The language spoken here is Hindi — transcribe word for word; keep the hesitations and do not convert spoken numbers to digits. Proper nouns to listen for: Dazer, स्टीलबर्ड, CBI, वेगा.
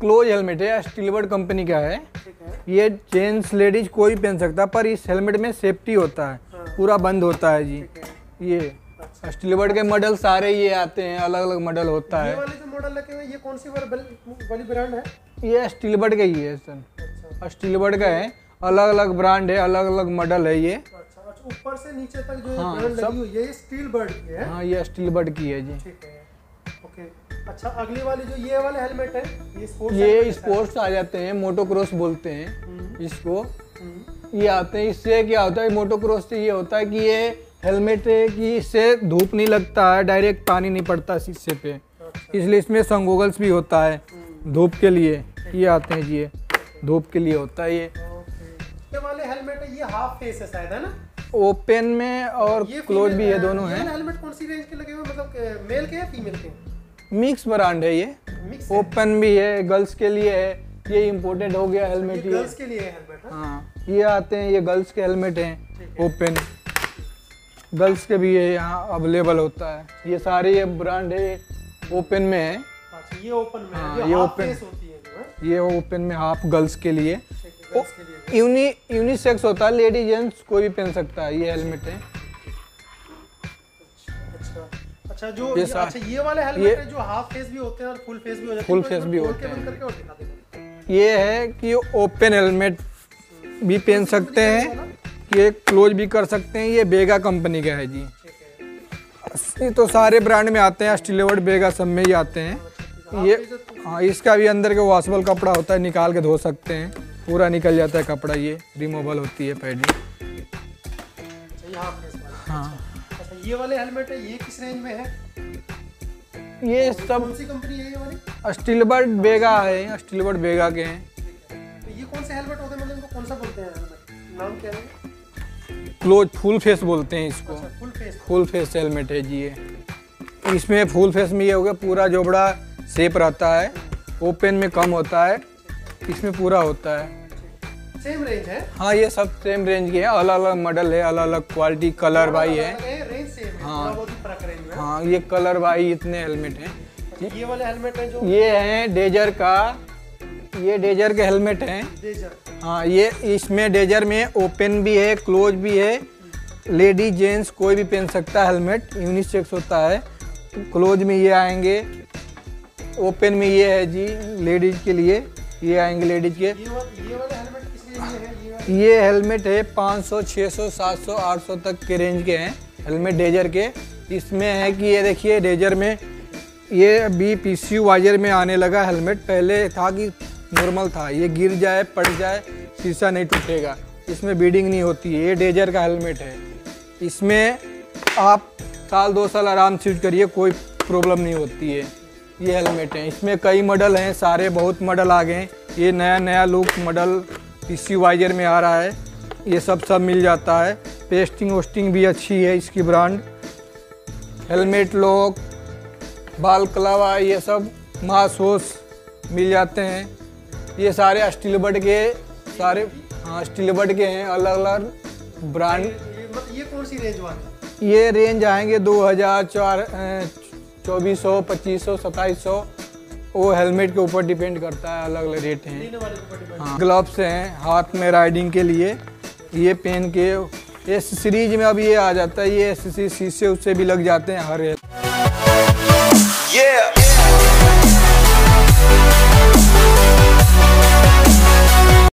क्लोज हेलमेट है, स्टीलबर्ड कंपनी का है, ये जेंट्स लेडीज कोई पहन सकता है, पर इस हेलमेट में सेफ्टी होता है, हाँ। पूरा बंद होता है जी है। ये अच्छा। स्टीलबर्ड के मॉडल सारे ये आते हैं, अलग अलग मॉडल होता है। ये वाले जो मॉडल लगे हुए ये कौन सी वाली ब्रांड है? ये स्टीलबर्ड का ही है सर, स्टीलबर्ड का है, अलग अलग ब्रांड है, अलग अलग मॉडल है ये, ऊपर से नीचे तक जो हाँ, ब्रांड लगी हुई है स्टीलबर्ड की है। हाँ ये स्टीलबर्ड की है जी। ओके अच्छा, अगली वाली जो ये वाले हेलमेट है ये स्पोर्ट्स, ये स्पोर्ट्स आ जाते हैं, मोटोक्रॉस बोलते हैं इसको, ये आते हैं। इससे क्या होता है मोटोक्रॉस से, ये होता है कि ये हेलमेट है कि इससे धूप नहीं लगता है, डायरेक्ट पानी नहीं पड़ता शीशे पे, इसलिए इसमें सनगोगल्स भी होता है धूप के लिए, ये आते हैं जी, ये धूप के लिए होता है। ये वाले हेलमेट है ये हाफ फेस है शायद है ना, ओपन में और क्लोज भी है, दोनों है। हेलमेट कौन सी रेंज के लगे हुए मतलब मेल के या फीमेल के? मिक्स ब्रांड है ये, ओपन भी है, गर्ल्स के लिए है, ये इम्पोर्टेंट हो गया हेलमेट, ये गर्ल्स के लिए है हेलमेट। हाँ ये आते हैं, ये गर्ल्स के हेलमेट हैं, ओपन गर्ल्स के भी है, यहाँ अवेलेबल होता है। ये सारे ये ब्रांड है, ओपन में है, ये ओपन में, ये ओपन ये ओपन में हाफ गर्ल्स के लिए, यूनि यूनिसेक्स होता है, लेडीज जेंट्स कोई भी पहन सकता है ये हेलमेट है। अच्छा अच्छा जो ये, अच्छा, ये वाले हेलमेट है जो हाफ फेस भी होते हैं और फुल फेस भी हो जाते हैं, फुल फेस भी होते हैं। ये है कि ओपन हेलमेट भी पहन सकते हैं, ये क्लोज भी कर सकते हैं, ये वेगा कंपनी का है जी, ये तो सारे ब्रांड में आते हैं, स्टीलबर्ड वेगा सब में ही आते हैं ये। हाँ इसका भी अंदर के वॉशेबल कपड़ा होता है, निकाल के धो सकते हैं, पूरा निकल जाता है कपड़ा, ये रिमूवेबल होती है पैडिंग। हाँ अच्छा ये वाले हेलमेट है ये किस रेंज में है? ये सब कौन सी कंपनी है ये वाली? स्टीलबर्ड वेगा है, स्टीलबर्ड वेगा के हैं। तो ये कौन से हेलमेट होते हैं मतलब इनको कौन सा बोलते हैं हेलमेट, नाम क्या है? क्लोज फुल फेस बोलते हैं इसको। अच्छा, full face, full face helmet है जी ये। इसमें फुल फेस में ये हो गया पूरा जोबड़ा शेप रहता है, ओपन में कम होता है, इसमें पूरा होता है। सेम रेंज है? हाँ ये सब सेम रेंज के हैं, अलग अलग मॉडल है, अलग अलग क्वालिटी, कलर वाइज है, रेंज सेम है। हाँ हाँ ये कलर वाइज इतने हेलमेट हैं। ये वाले हेलमेट हैं जो ये हैं डेजर का, ये डेजर के हेलमेट हैं। डेजर हाँ ये, इसमें डेजर में ओपन भी है, क्लोज भी है, लेडीज जेंट्स कोई भी पहन सकता है हेलमेट, यूनिसेक्स होता है। क्लोज में ये आएंगे, ओपन में ये है जी लेडीज के लिए, ये आएंगे लेडीज के। ये वाले हेलमेट किस रेंज में है? ये हेलमेट है पाँच सौ, छह सौ, सात सौ, आठ सौ तक के रेंज के हैं हेलमेट डेजर के। इसमें है कि ये देखिए डेजर में ये अभी पीसीयू वायर में आने लगा हेलमेट, पहले था कि नॉर्मल था, ये गिर जाए पड़ जाए शीशा नहीं टूटेगा, इसमें बीडिंग नहीं होती है, ये डेजर का हेलमेट है। इसमें आप साल दो साल आराम से यूज करिए, कोई प्रॉब्लम नहीं होती है। ये हेलमेट हैं, इसमें कई मॉडल हैं, सारे बहुत मॉडल आ गए हैं, ये नया नया लुक मॉडल पीसी वाइजर में आ रहा है, ये सब सब मिल जाता है। पेस्टिंग वोस्टिंग भी अच्छी है इसकी ब्रांड, हेलमेट लॉक, बाल कलावा, ये सब मासोस मिल जाते हैं। ये सारे स्टीलबर्ड के, सारे हाँ स्टीलबर्ड के हैं, अलग अलग ब्रांड। ये कौन सी रेंज वाले? ये रेंज आएंगे दो हज़ार चार चौबीस सौ पच्चीस सौ सताईस सौ वो हेलमेट के ऊपर डिपेंड करता है, अलग अलग रेट हैं। हाँ ग्लव्स हैं हाथ में राइडिंग के लिए, ये पेन के। एस सीरीज में अब ये आ जाता है, ये एस सी शीशे उससे भी लग जाते हैं हर